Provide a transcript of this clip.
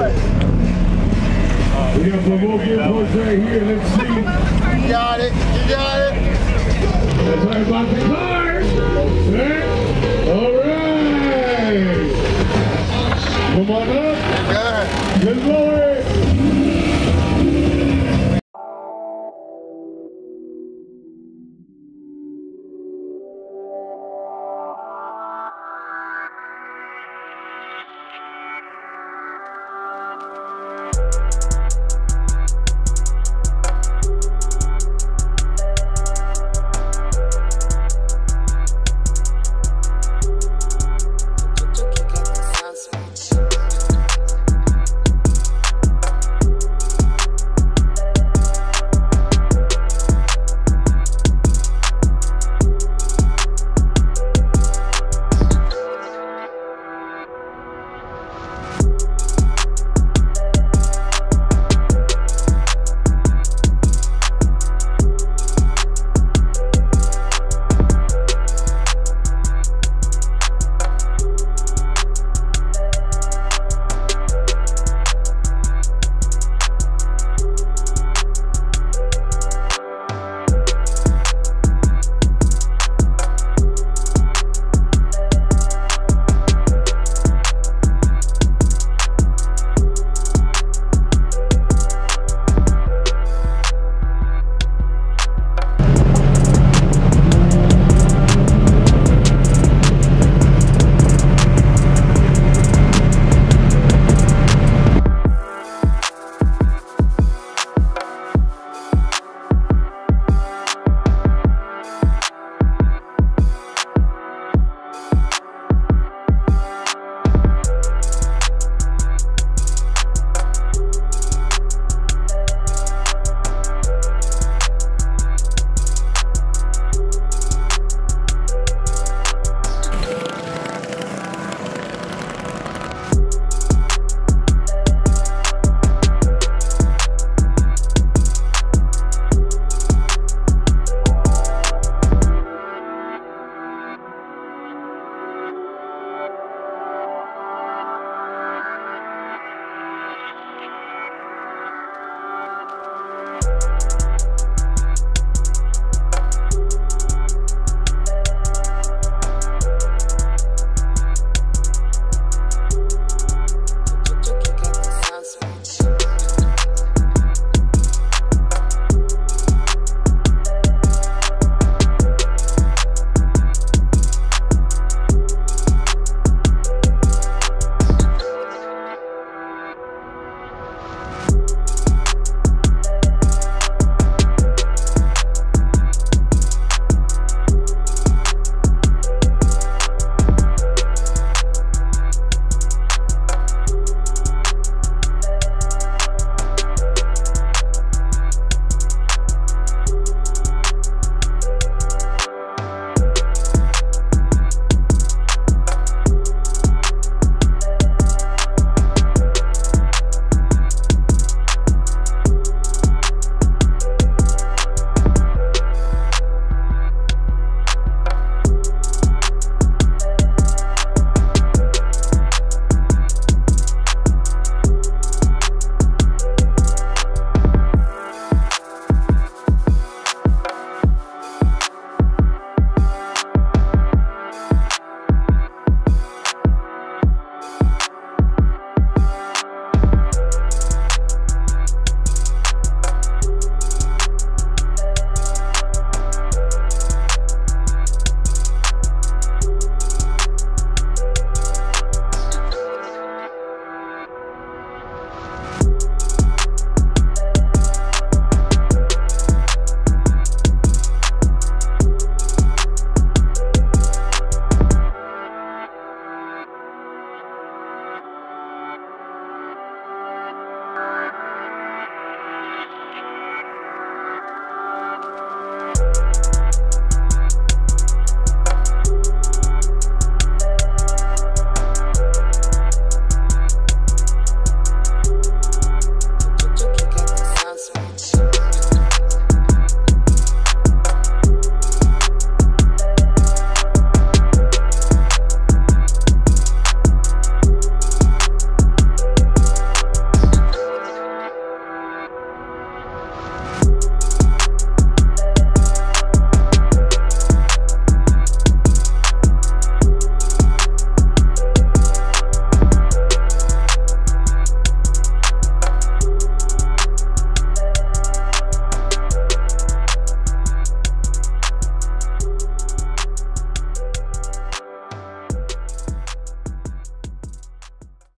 We got Provoking Post right here. Let's see. You got it. You got it. That's right about the cars. All right. Come on up. Good Lord.